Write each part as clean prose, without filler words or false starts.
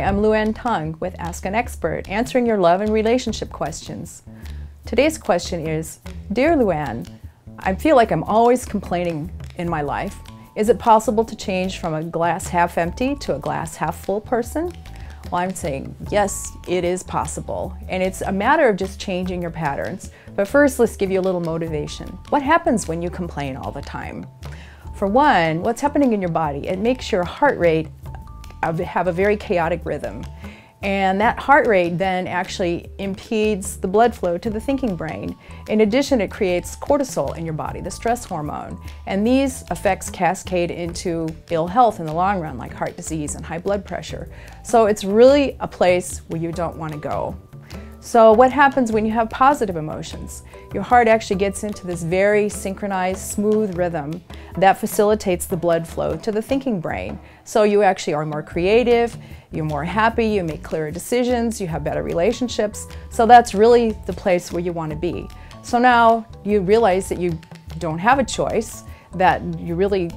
Hi, I'm Louann Tung with Ask an Expert, answering your love and relationship questions. Today's question is, Dear Louann, I feel like I'm always complaining in my life. Is it possible to change from a glass half empty to a glass half full person? Well, I'm saying, yes, it is possible. And it's a matter of just changing your patterns. But first, let's give you a little motivation. What happens when you complain all the time? For one, what's happening in your body? It makes your heart rate have a very chaotic rhythm. And that heart rate then actually impedes the blood flow to the thinking brain. In addition, it creates cortisol in your body, the stress hormone. And these effects cascade into ill health in the long run, like heart disease and high blood pressure. So it's really a place where you don't want to go. So what happens when you have positive emotions? Your heart actually gets into this very synchronized, smooth rhythm that facilitates the blood flow to the thinking brain. So you actually are more creative, you're more happy, you make clearer decisions, you have better relationships. So that's really the place where you want to be. So now you realize that you don't have a choice, that you really,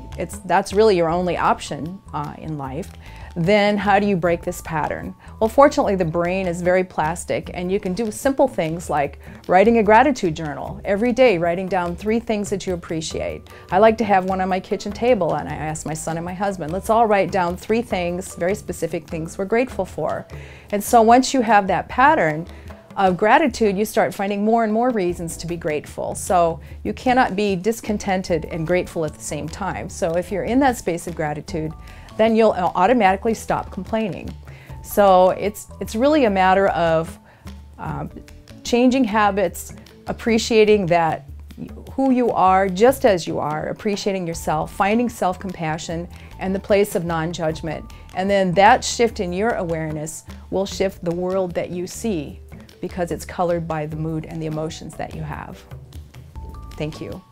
that's really your only option in life. Then how do you break this pattern? Well, fortunately, the brain is very plastic, and you can do simple things like writing a gratitude journal. Every day, writing down 3 things that you appreciate. I like to have one on my kitchen table, and I ask my son and my husband, let's all write down 3 things, very specific things we're grateful for. And so once you have that pattern of gratitude, you start finding more and more reasons to be grateful. So you cannot be discontented and grateful at the same time. So if you're in that space of gratitude, then you'll automatically stop complaining. So it's really a matter of changing habits, appreciating that who you are just as you are, appreciating yourself, finding self-compassion and the place of non-judgment. And then that shift in your awareness will shift the world that you see, because it's colored by the mood and the emotions that you have. Thank you.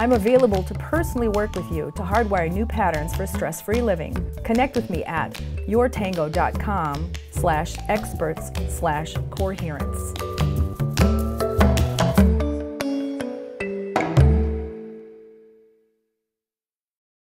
I'm available to personally work with you to hardwire new patterns for stress-free living. Connect with me at yourtango.com/experts/coherence.